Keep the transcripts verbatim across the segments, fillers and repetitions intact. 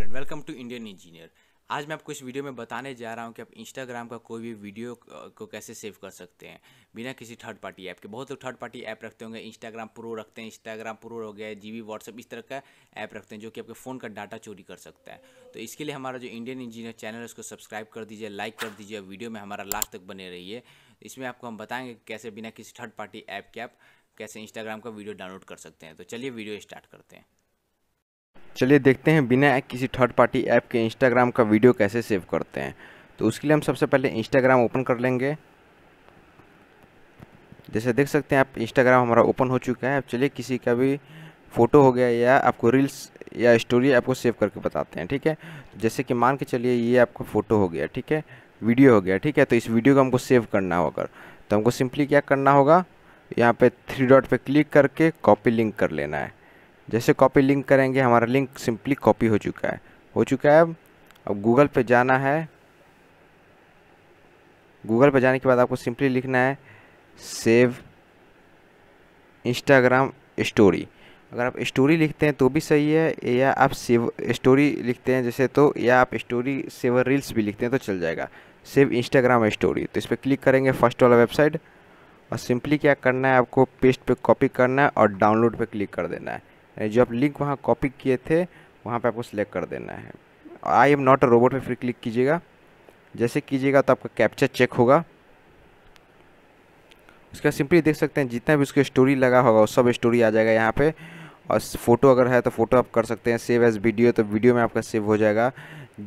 Friend, welcome to Indian engineer. आज मैं आपको इस वीडियो में बताने जा रहा हूं कि आप इंस्टाग्राम का कोई भी वीडियो को कैसे सेव कर सकते हैं बिना किसी थर्ड पार्टी ऐप के। बहुत लोग थर्ड पार्टी ऐप रखते होंगे, इंस्टाग्राम प्रो रखते हैं, इंस्टाग्राम प्रो हो गया, जीबी, व्हाट्सएप, इस तरह का ऐप रखते हैं जो कि आपके फ़ोन का डाटा चोरी कर सकता है। तो इसके लिए हमारा जो इंडियन इंजीनियर चैनल है उसको सब्सक्राइब कर दीजिए, लाइक कर दीजिए, वीडियो में हमारा लास्ट तक बने रहिए। इसमें आपको हम बताएँगे कैसे बिना किसी थर्ड पार्टी ऐप के आप कैसे इंस्टाग्राम का वीडियो डाउनलोड कर सकते हैं। तो चलिए वीडियो स्टार्ट करते हैं। चलिए देखते हैं बिना किसी थर्ड पार्टी ऐप के इंस्टाग्राम का वीडियो कैसे सेव करते हैं। तो उसके लिए हम सबसे पहले इंस्टाग्राम ओपन कर लेंगे। जैसे देख सकते हैं आप, इंस्टाग्राम हमारा ओपन हो चुका है। अब चलिए किसी का भी फ़ोटो हो गया या आपको रील्स या स्टोरी आपको सेव करके बताते हैं, ठीक है। जैसे कि मान के चलिए ये आपका फ़ोटो हो गया, ठीक है, वीडियो हो गया, ठीक है। तो इस वीडियो को हमको सेव करना होगा, तो हमको सिंपली क्या करना होगा, यहाँ पर थ्री डॉट पर क्लिक करके कॉपी लिंक कर लेना है। जैसे कॉपी लिंक करेंगे, हमारा लिंक सिंपली कॉपी हो चुका है हो चुका है अब अब गूगल पे जाना है। गूगल पे जाने के बाद आपको सिंपली लिखना है सेव इंस्टाग्राम स्टोरी। अगर आप स्टोरी लिखते हैं तो भी सही है, या आप सेव स्टोरी लिखते हैं जैसे, तो या आप स्टोरी सेवर रील्स भी लिखते हैं तो चल जाएगा। सेव इंस्टाग्राम स्टोरी, तो इस पर क्लिक करेंगे फर्स्ट वाला वेबसाइट, और सिंपली क्या करना है, आपको पेस्ट पे कॉपी करना है और डाउनलोड पे क्लिक कर देना है। जो आप लिंक वहाँ कॉपी किए थे वहाँ पे आपको सिलेक्ट कर देना है। I am not a robot पे फिर क्लिक कीजिएगा। जैसे कीजिएगा तो आपका कैप्चा चेक होगा। उसका सिंपली देख सकते हैं जितना भी उसकी स्टोरी लगा होगा वो सब स्टोरी आ जाएगा यहाँ पे। और फ़ोटो अगर है तो फ़ोटो आप कर सकते हैं सेव एज़ वीडियो, तो वीडियो में आपका सेव हो जाएगा।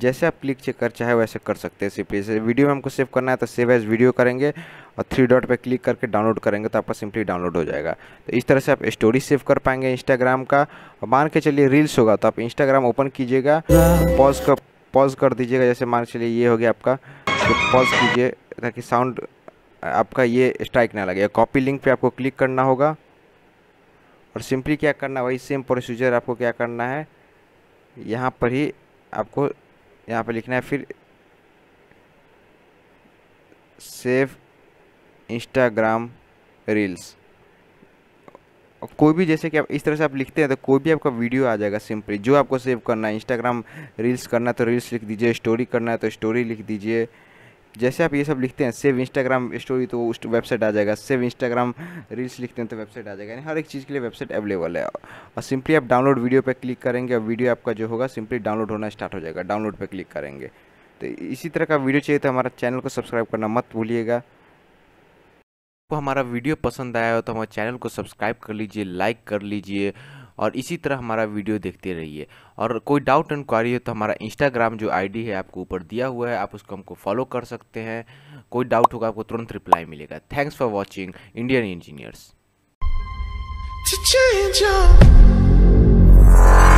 जैसे आप क्लिक चेक कर चाहे वैसे कर सकते हैं। सिंपली जैसे वीडियो में हमको सेव करना है तो सेव एज़ वीडियो करेंगे और थ्री डॉट पे क्लिक करके डाउनलोड करेंगे तो आपका सिंपली डाउनलोड हो जाएगा। तो इस तरह से आप स्टोरी सेव कर पाएंगे इंस्टाग्राम का। और मान के चलिए रील्स होगा तो आप इंस्टाग्राम ओपन कीजिएगा, पॉज कर पॉज कर दीजिएगा। जैसे मान के चलिए ये हो गया आपका, तो पॉज कीजिए ताकि साउंड आपका ये स्ट्राइक ना लगे। कॉपी लिंक पर आपको क्लिक करना होगा और सिंपली क्या करना, वही सेम प्रोसीजर आपको क्या करना है, यहाँ पर ही आपको यहाँ पर लिखना है फिर सेव इंस्टाग्राम रील्स। कोई भी, जैसे कि आप इस तरह से आप लिखते हैं तो कोई भी आपका वीडियो आ जाएगा। सिंपली जो आपको सेव करना है, इंस्टाग्राम रील्स करना है तो रील्स लिख दीजिए, स्टोरी करना है तो स्टोरी लिख दीजिए। जैसे आप ये सब लिखते हैं सेव इंस्टाग्राम स्टोरी तो उस वेबसाइट आ जाएगा, सेव इंस्टाग्राम रील्स लिखते हैं तो वेबसाइट आ जाएगा। यानी हर एक चीज़ के लिए वेबसाइट अवेलेबल है। और सिंपली आप डाउनलोड वीडियो पर क्लिक करेंगे और वीडियो आपका जो होगा सिंपली डाउनलोड होना स्टार्ट हो जाएगा। डाउनलोड पर क्लिक करेंगे। तो इसी तरह का वीडियो चाहिए तो हमारा चैनल को सब्सक्राइब करना मत भूलिएगा। आपको हमारा वीडियो पसंद आया हो तो हमारे चैनल को सब्सक्राइब कर लीजिए, लाइक कर लीजिए और इसी तरह हमारा वीडियो देखते रहिए। और कोई डाउट एंड क्वारी हो तो हमारा इंस्टाग्राम जो आईडी है आपको ऊपर दिया हुआ है, आप उसको हमको फॉलो कर सकते हैं। कोई डाउट होगा आपको तुरंत रिप्लाई मिलेगा। Thanks for watching Indian engineers.